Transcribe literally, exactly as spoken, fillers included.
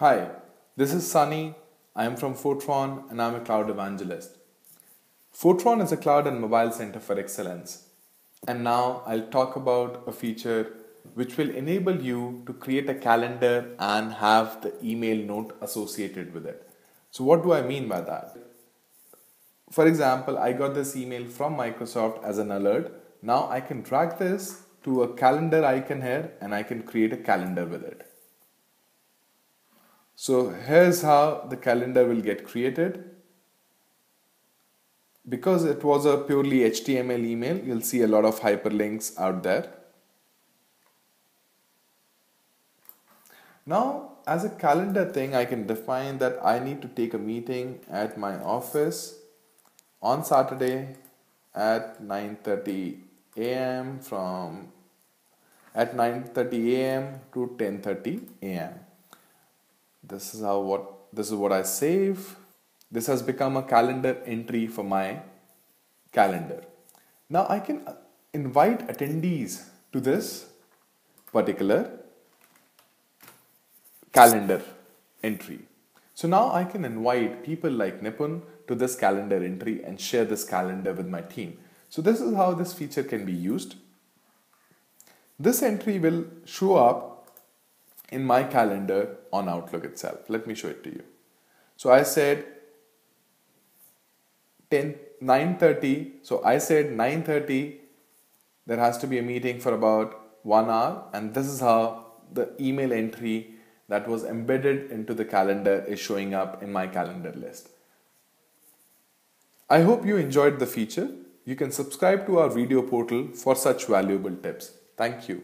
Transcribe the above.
Hi, this is Sunny. I am from Fortran and I am a cloud evangelist. Fortran is a cloud and mobile center for excellence. And now I'll talk about a feature which will enable you to create a calendar and have the email note associated with it. So what do I mean by that? For example, I got this email from Microsoft as an alert. Now I can drag this to a calendar icon here and I can create a calendar with it. So here's how the calendar will get created. Because it was a purely H T M L email, you'll see a lot of hyperlinks out there. Now, as a calendar thing, I can define that I need to take a meeting at my office on Saturday at nine thirty A M from at nine thirty A M to ten thirty A M This is how what this is what I save. This has become a calendar entry for my calendar. Now I can invite attendees to this particular calendar entry. So now I can invite people like Nipun to this calendar entry and share this calendar with my team. So this is how this feature can be used. This entry will show up in my calendar on Outlook itself. Let me show it to you. So I said ten, nine thirty. So I said nine thirty. There has to be a meeting for about one hour. And this is how the email entry that was embedded into the calendar is showing up in my calendar list. I hope you enjoyed the feature. You can subscribe to our video portal for such valuable tips. Thank you.